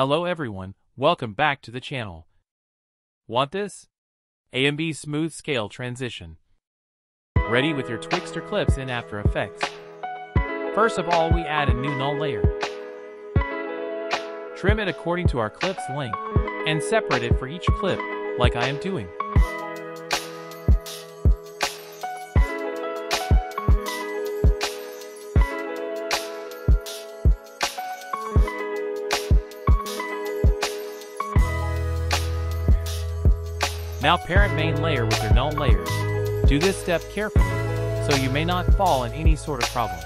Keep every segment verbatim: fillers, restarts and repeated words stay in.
Hello everyone, welcome back to the channel. Want this? A M V Smooth Scale Transition. Ready with your Twixtor clips in After Effects. First of all, we add a new null layer. Trim it according to our clip's length, and separate it for each clip, like I am doing. Now parent main layer with your null layers. Do this step carefully, so you may not fall in any sort of problem.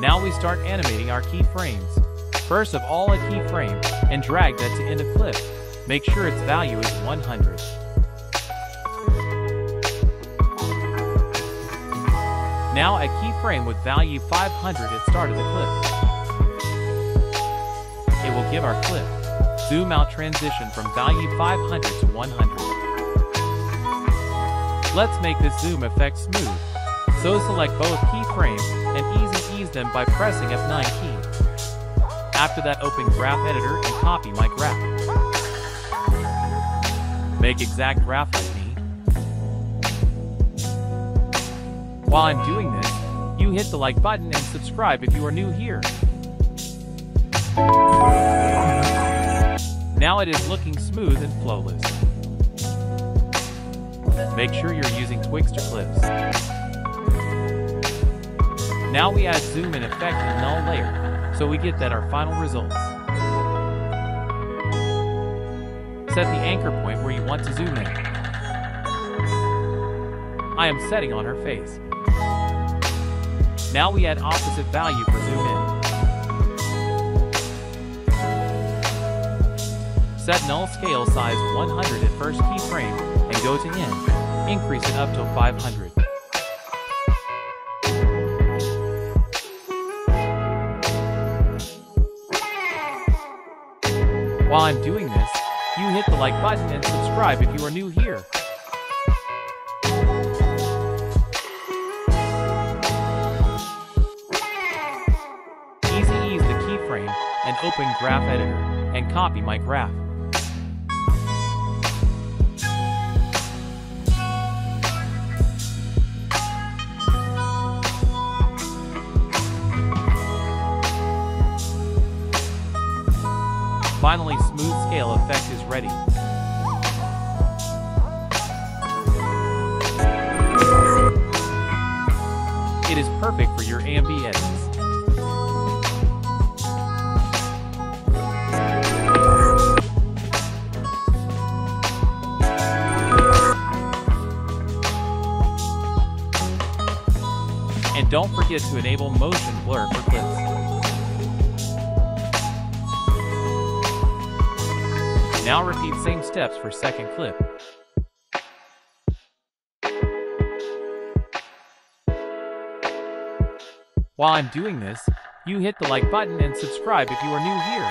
Now we start animating our keyframes. First of all, a keyframe, and drag that to end of clip. Make sure its value is one hundred. Now a keyframe with value five hundred at start of the clip. It will give our clip. Zoom out transition from value five hundred to one hundred. Let's make this zoom effect smooth. So select both keyframes and easy ease them by pressing F nine key. After that, open Graph Editor and copy my graph. Make exact graph like me. While I'm doing this, you hit the like button and subscribe if you are new here. Now it is looking smooth and flawless. Make sure you're using Twixtor clips. Now we add zoom and effect in null layer, so we get that our final results. Set the anchor point where you want to zoom in. I am setting on her face. Now we add opposite value for zoom in. Set null scale size one hundred at first keyframe and go to end, increase it up to five hundred. While I'm doing this, you hit the like button and subscribe if you are new here. Easy ease the keyframe and open Graph Editor and copy my graph. Finally, smooth scale effect is ready. It is perfect for your A M V edits. And don't forget to enable motion blur for clips. Now repeat same steps for second clip. While I'm doing this, you hit the like button and subscribe if you are new here.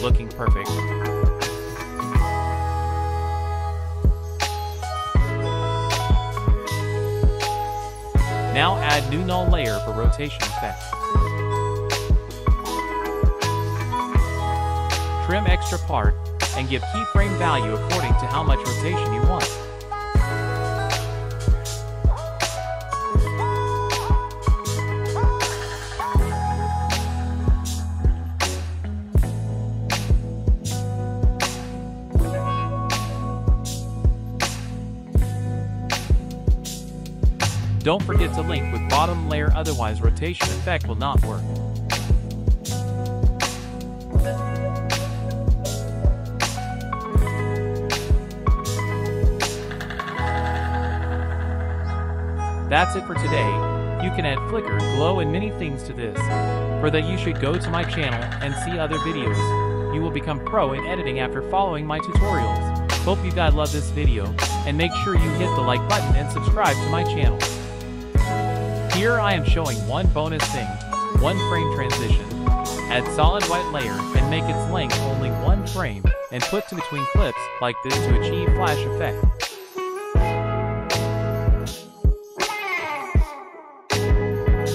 Looking perfect. Now add new null layer for rotation effect. trim extra part, and give keyframe value according to how much rotation you want. Don't forget to link with bottom layer, otherwise rotation effect will not work. That's it for today. You can add flicker, glow and many things to this. For that you should go to my channel and see other videos. You will become pro in editing after following my tutorials. Hope you guys love this video, and make sure you hit the like button and subscribe to my channel. Here I am showing one bonus thing, one frame transition. Add solid white layer and make its length only one frame and put to between clips like this to achieve flash effect.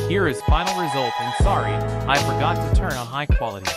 Here is final result, and sorry, I forgot to turn on high quality.